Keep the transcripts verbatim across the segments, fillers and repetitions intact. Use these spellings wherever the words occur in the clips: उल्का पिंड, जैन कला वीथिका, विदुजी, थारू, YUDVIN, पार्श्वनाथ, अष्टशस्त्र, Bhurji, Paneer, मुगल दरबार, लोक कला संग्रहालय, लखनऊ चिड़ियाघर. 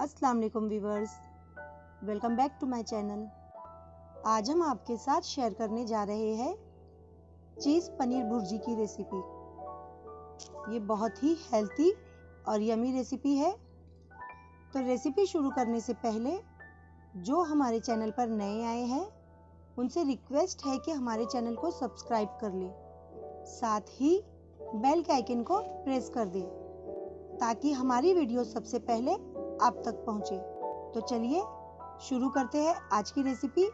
अस्सलाम वालेकुम viewers, welcome back to my channel. आज हम आपके साथ शेयर करने जा रहे हैं चीज़ पनीर भुर्जी की रेसिपी। ये बहुत ही हेल्थी और यमी रेसिपी है। तो रेसिपी शुरू करने से पहले जो हमारे चैनल पर नए आए हैं उनसे रिक्वेस्ट है कि हमारे चैनल को सब्सक्राइब कर लें, साथ ही बेल के आइकन को प्रेस कर दें ताकि हमारी वीडियो सबसे पहले आप तक पहुंचे। तो चलिए शुरू करते हैं आज की रेसिपी।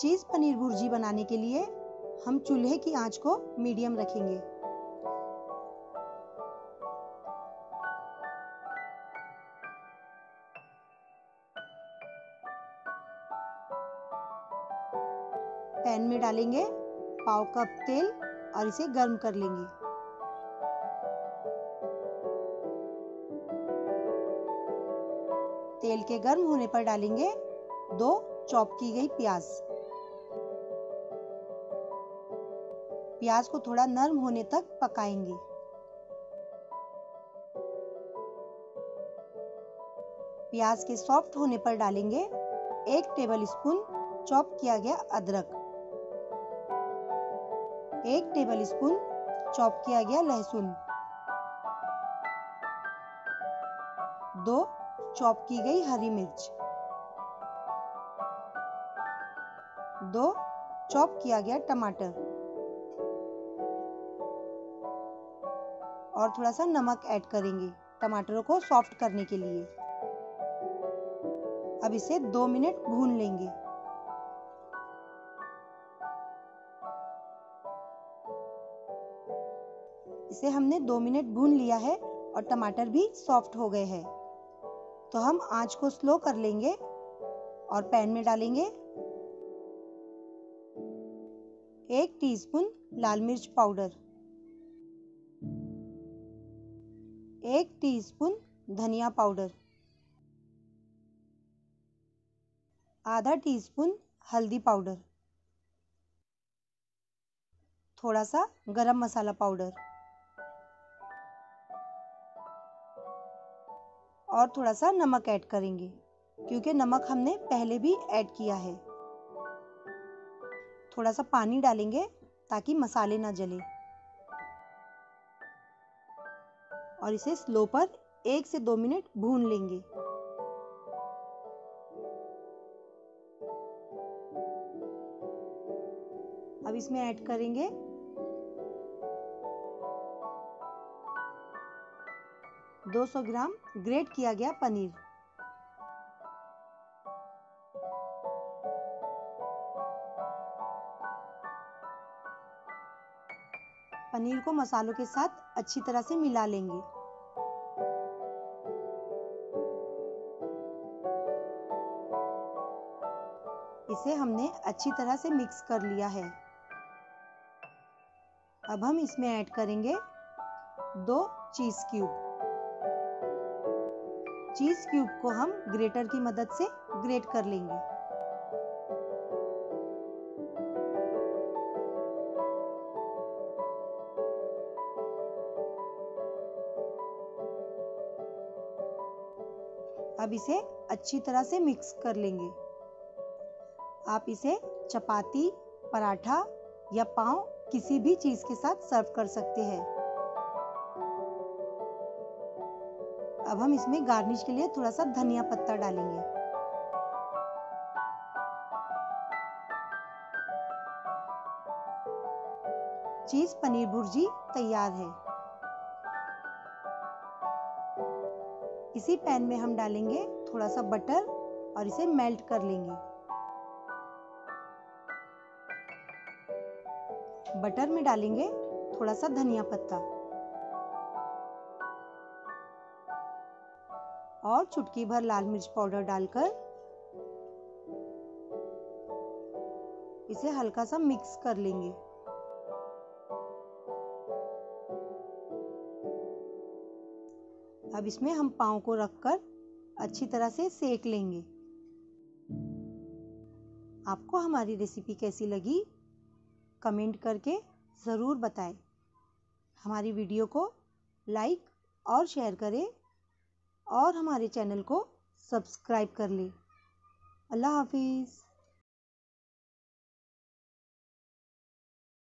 चीज़ पनीर भुर्जी बनाने के लिए हम चूल्हे की आंच को मीडियम रखेंगे। पैन में डालेंगे पाव कप तेल और इसे गर्म कर लेंगे। तेल के गर्म होने पर डालेंगे दो चॉप की गई प्याज। प्याज को थोड़ा नरम होने तक पकाएंगे। प्याज के सॉफ्ट होने पर डालेंगे एक टेबलस्पून चॉप किया गया अदरक, एक टेबलस्पून चॉप किया गया लहसुन, दो चॉप की गई हरी मिर्च, दो चॉप किया गया टमाटर और थोड़ा सा नमक ऐड करेंगे टमाटरों को सॉफ्ट करने के लिए। अब इसे दो मिनट भून लेंगे। इसे हमने दो मिनट भून लिया है और टमाटर भी सॉफ्ट हो गए हैं। तो हम आंच को स्लो कर लेंगे और पैन में डालेंगे एक टीस्पून लाल मिर्च पाउडर, एक टीस्पून धनिया पाउडर, आधा टीस्पून हल्दी पाउडर, थोड़ा सा गरम मसाला पाउडर और थोड़ा सा नमक ऐड करेंगे क्योंकि नमक हमने पहले भी ऐड किया है। थोड़ा सा पानी डालेंगे ताकि मसाले ना जले और इसे स्लो पर एक से दो मिनट भून लेंगे। अब इसमें ऐड करेंगे दो सौ ग्राम ग्रेट किया गया पनीर, पनीर को मसालों के साथ अच्छी तरह से मिला लेंगे। इसे हमने अच्छी तरह से मिक्स कर लिया है। अब हम इसमें ऐड करेंगे दो चीज़ क्यूब। चीज़ क्यूब को हम ग्रेटर की मदद से ग्रेट कर लेंगे। अब इसे अच्छी तरह से मिक्स कर लेंगे। आप इसे चपाती, पराठा या पाव किसी भी चीज के साथ सर्व कर सकते हैं। अब हम इसमें गार्निश के लिए थोड़ा सा धनिया पत्ता डालेंगे। चीज़ पनीर भुर्जी तैयार है। इसी पैन में हम डालेंगे थोड़ा सा बटर और इसे मेल्ट कर लेंगे। बटर में डालेंगे थोड़ा सा धनिया पत्ता और चुटकी भर लाल मिर्च पाउडर डालकर इसे हल्का सा मिक्स कर लेंगे। अब इसमें हम पाव को रखकर अच्छी तरह से सेक लेंगे। आपको हमारी रेसिपी कैसी लगी कमेंट करके ज़रूर बताएं। हमारी वीडियो को लाइक और शेयर करें और हमारे चैनल को सब्सक्राइब कर लें। अल्लाह हाफिज़।